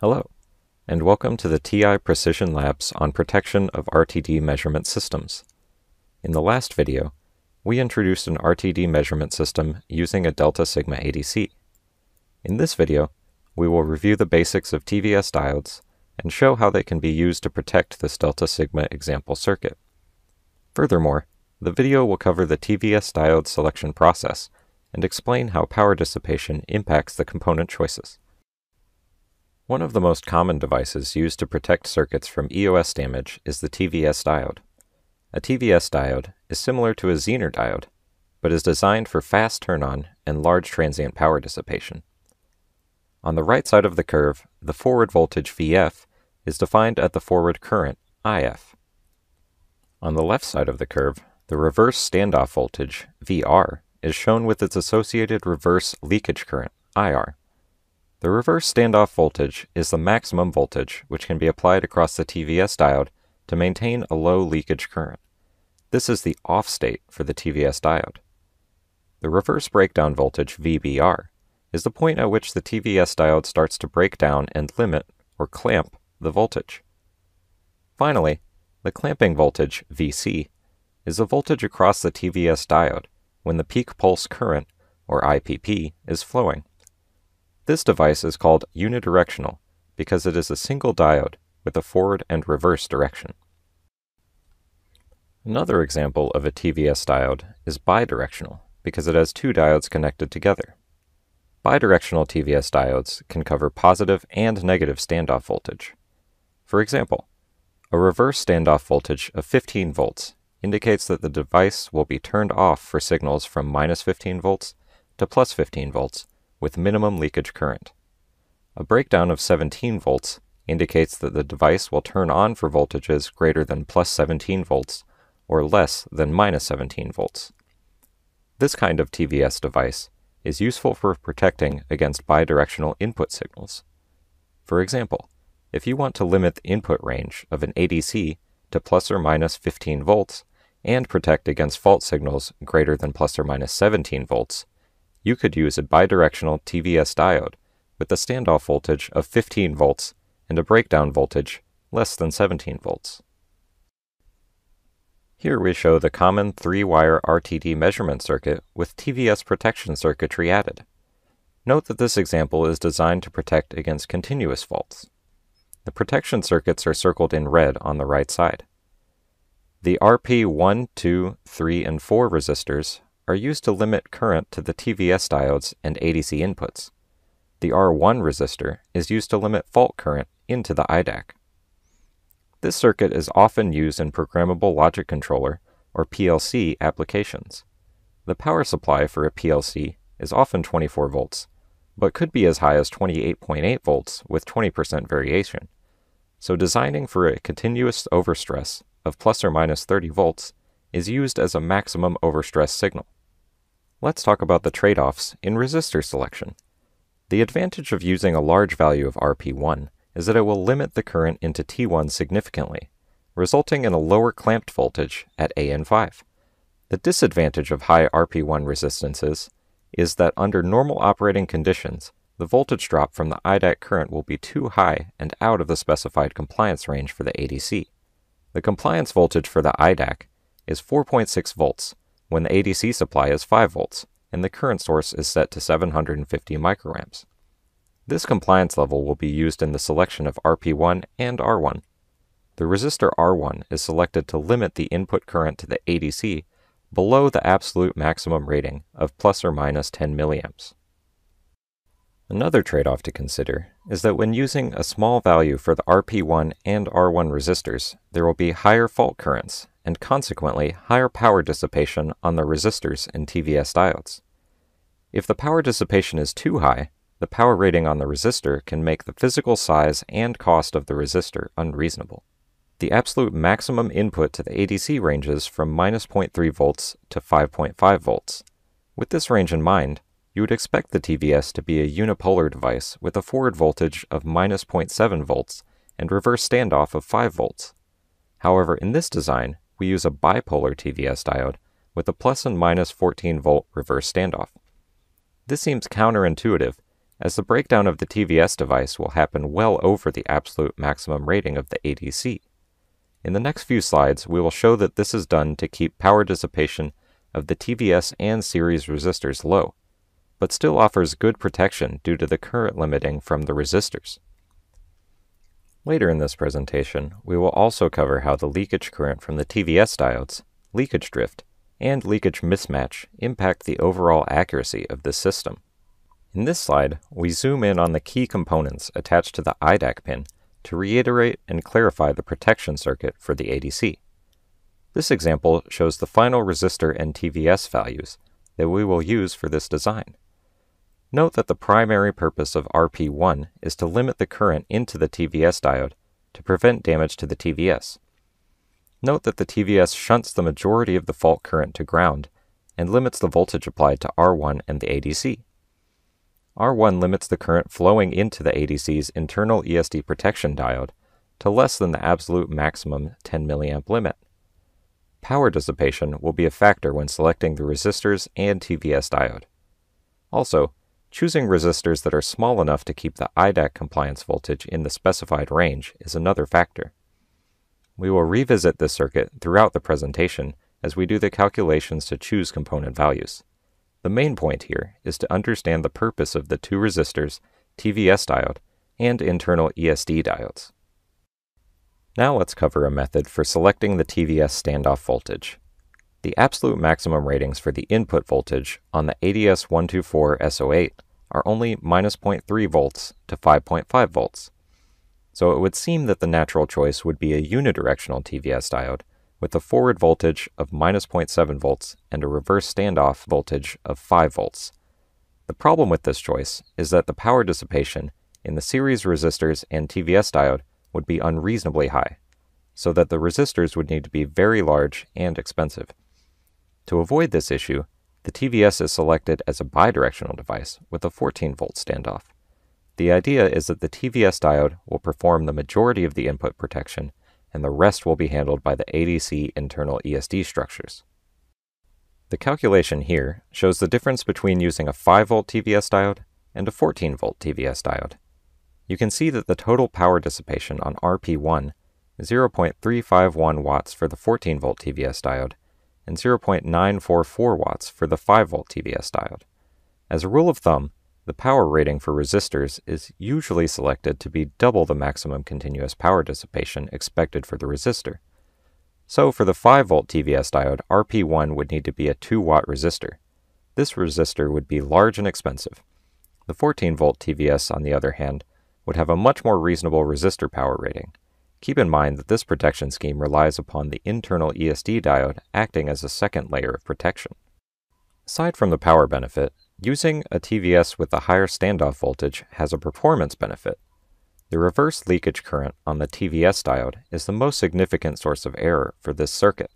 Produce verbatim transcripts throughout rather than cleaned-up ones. Hello, and welcome to the T I Precision Labs on Protection of R T D Measurement Systems. In the last video, we introduced an R T D measurement system using a Delta Sigma A D C. In this video, we will review the basics of T V S diodes and show how they can be used to protect this Delta Sigma example circuit. Furthermore, the video will cover the T V S diode selection process and explain how power dissipation impacts the component choices. One of the most common devices used to protect circuits from E O S damage is the T V S diode. A T V S diode is similar to a Zener diode, but is designed for fast turn-on and large transient power dissipation. On the right side of the curve, the forward voltage V F is defined at the forward current I F. On the left side of the curve, the reverse standoff voltage V R is shown with its associated reverse leakage current I R. The reverse standoff voltage is the maximum voltage which can be applied across the T V S diode to maintain a low leakage current. This is the off state for the T V S diode. The reverse breakdown voltage V B R is the point at which the T V S diode starts to break down and limit, or clamp, the voltage. Finally, the clamping voltage V C is the voltage across the T V S diode when the peak pulse current, or I P P, is flowing. This device is called unidirectional because it is a single diode with a forward and reverse direction. Another example of a T V S diode is bidirectional because it has two diodes connected together. Bidirectional T V S diodes can cover positive and negative standoff voltage. For example, a reverse standoff voltage of fifteen volts indicates that the device will be turned off for signals from minus fifteen volts to plus fifteen volts with minimum leakage current. A breakdown of seventeen volts indicates that the device will turn on for voltages greater than plus seventeen volts or less than minus seventeen volts. This kind of T V S device is useful for protecting against bidirectional input signals. For example, if you want to limit the input range of an A D C to plus or minus fifteen volts and protect against fault signals greater than plus or minus seventeen volts, you could use a bidirectional T V S diode with a standoff voltage of fifteen volts and a breakdown voltage less than seventeen volts. Here we show the common three-wire R T D measurement circuit with T V S protection circuitry added. Note that this example is designed to protect against continuous faults. The protection circuits are circled in red on the right side. The R P one, two, three, and four resistors are used to limit current to the T V S diodes and A D C inputs. The R one resistor is used to limit fault current into the I D A C. This circuit is often used in programmable logic controller, or P L C, applications. The power supply for a P L C is often twenty-four volts, but could be as high as twenty-eight point eight volts with twenty percent variation. So designing for a continuous overstress of plus or minus thirty volts is used as a maximum overstress signal. Let's talk about the trade-offs in resistor selection. The advantage of using a large value of R P one is that it will limit the current into T one significantly, resulting in a lower clamped voltage at A N five. The disadvantage of high R P one resistances is that under normal operating conditions, the voltage drop from the I D A C current will be too high and out of the specified compliance range for the A D C. The compliance voltage for the I D A C is four point six volts when the A D C supply is five volts and the current source is set to seven hundred fifty microamps. This compliance level will be used in the selection of R P one and R one. The resistor R one is selected to limit the input current to the A D C below the absolute maximum rating of plus or minus ten milliamps. Another trade-off to consider is that when using a small value for the R P one and R one resistors, there will be higher fault currents and consequently higher power dissipation on the resistors and T V S diodes. If the power dissipation is too high, the power rating on the resistor can make the physical size and cost of the resistor unreasonable. The absolute maximum input to the A D C ranges from minus zero point three volts to five point five volts. With this range in mind, you would expect the T V S to be a unipolar device with a forward voltage of minus zero point seven volts and reverse standoff of five volts. However, in this design, we use a bipolar T V S diode with a plus and minus fourteen volt reverse standoff. This seems counterintuitive as the breakdown of the T V S device will happen well over the absolute maximum rating of the A D C. In the next few slides, we will show that this is done to keep power dissipation of the T V S and series resistors low, but still offers good protection due to the current limiting from the resistors. Later in this presentation, we will also cover how the leakage current from the T V S diodes, leakage drift, and leakage mismatch impact the overall accuracy of the system. In this slide, we zoom in on the key components attached to the I D A C pin to reiterate and clarify the protection circuit for the A D C. This example shows the final resistor and T V S values that we will use for this design. Note that the primary purpose of R P one is to limit the current into the T V S diode to prevent damage to the T V S. Note that the T V S shunts the majority of the fault current to ground and limits the voltage applied to R one and the A D C. R one limits the current flowing into the A D C's internal E S D protection diode to less than the absolute maximum ten milliamp limit. Power dissipation will be a factor when selecting the resistors and T V S diode. Also, choosing resistors that are small enough to keep the I D A C compliance voltage in the specified range is another factor. We will revisit this circuit throughout the presentation as we do the calculations to choose component values. The main point here is to understand the purpose of the two resistors, T V S diode, and internal E S D diodes. Now let's cover a method for selecting the T V S standoff voltage. The absolute maximum ratings for the input voltage on the A D S one two four S zero eight are only minus zero point three volts to five point five volts. So it would seem that the natural choice would be a unidirectional T V S diode with a forward voltage of minus zero point seven volts and a reverse standoff voltage of five volts. The problem with this choice is that the power dissipation in the series resistors and T V S diode would be unreasonably high, so that the resistors would need to be very large and expensive. To avoid this issue, the T V S is selected as a bidirectional device with a fourteen volt standoff. The idea is that the T V S diode will perform the majority of the input protection, and the rest will be handled by the A D C internal E S D structures. The calculation here shows the difference between using a five volt T V S diode and a fourteen volt T V S diode. You can see that the total power dissipation on R P one is zero point three five one watts for the fourteen volt T V S diode and zero point nine four four watts for the five volt T V S diode. As a rule of thumb, the power rating for resistors is usually selected to be double the maximum continuous power dissipation expected for the resistor. So for the five volt T V S diode, R P one would need to be a two watt resistor. This resistor would be large and expensive. The fourteen volt T V S, on the other hand, would have a much more reasonable resistor power rating. Keep in mind that this protection scheme relies upon the internal E S D diode acting as a second layer of protection. Aside from the power benefit, using a T V S with a higher standoff voltage has a performance benefit. The reverse leakage current on the T V S diode is the most significant source of error for this circuit.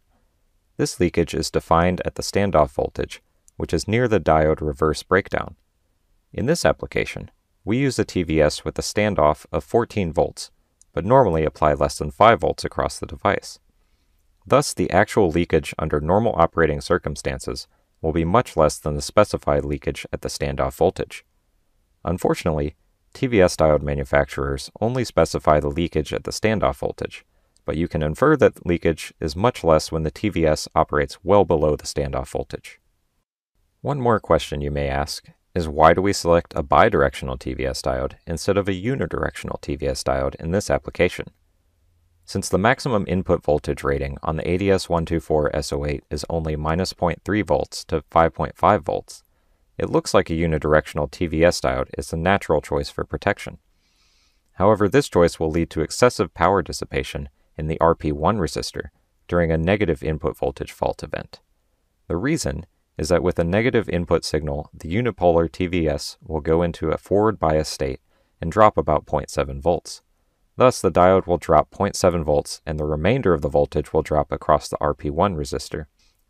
This leakage is defined at the standoff voltage, which is near the diode reverse breakdown. In this application, we use a T V S with a standoff of fourteen volts, but normally apply less than five volts across the device. Thus, the actual leakage under normal operating circumstances will be much less than the specified leakage at the standoff voltage. Unfortunately, T V S diode manufacturers only specify the leakage at the standoff voltage, but you can infer that leakage is much less when the T V S operates well below the standoff voltage. One more question you may ask is, why do we select a bidirectional T V S diode instead of a unidirectional T V S diode in this application? Since the maximum input voltage rating on the A D S one two four S zero eight is only minus zero point three volts to five point five volts, it looks like a unidirectional T V S diode is the natural choice for protection. However, this choice will lead to excessive power dissipation in the R P one resistor during a negative input voltage fault event. The reason is that with a negative input signal, the unipolar T V S will go into a forward bias state and drop about zero point seven volts. Thus, the diode will drop zero point seven volts and the remainder of the voltage will drop across the R P one resistor.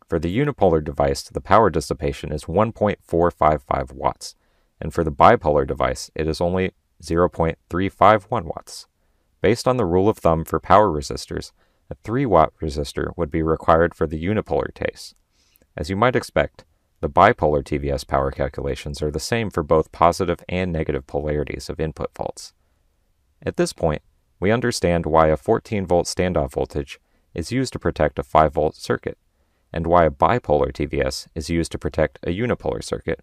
For the unipolar device, the power dissipation is one point four five five watts, and for the bipolar device, it is only zero point three five one watts. Based on the rule of thumb for power resistors, a three watt resistor would be required for the unipolar case. As you might expect, The bipolar T V S power calculations are the same for both positive and negative polarities of input volts. At this point, we understand why a fourteen volt standoff voltage is used to protect a five volt circuit, and why a bipolar T V S is used to protect a unipolar circuit.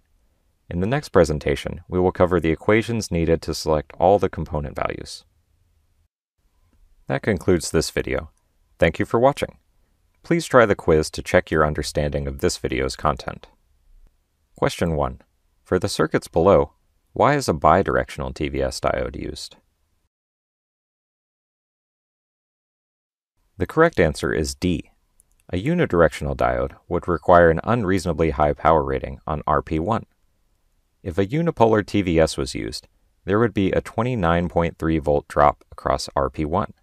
In the next presentation, we will cover the equations needed to select all the component values. That concludes this video. Thank you for watching. Please try the quiz to check your understanding of this video's content. Question one. For the circuits below, why is a bidirectional T V S diode used? The correct answer is D. A unidirectional diode would require an unreasonably high power rating on R P one. If a unipolar T V S was used, there would be a twenty-nine point three volt drop across R P one.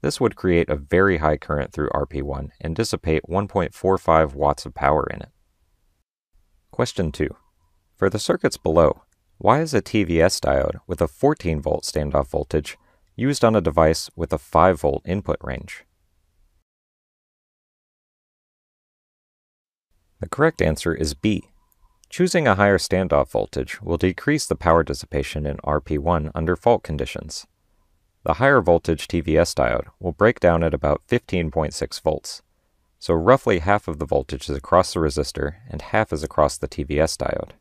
This would create a very high current through R P one and dissipate one point four five watts of power in it. Question two. For the circuits below, why is a T V S diode with a fourteen volt standoff voltage used on a device with a five volt input range? The correct answer is B. Choosing a higher standoff voltage will decrease the power dissipation in R P one under fault conditions. The higher voltage T V S diode will break down at about fifteen point six volts. So roughly half of the voltage is across the resistor and half is across the T V S diode.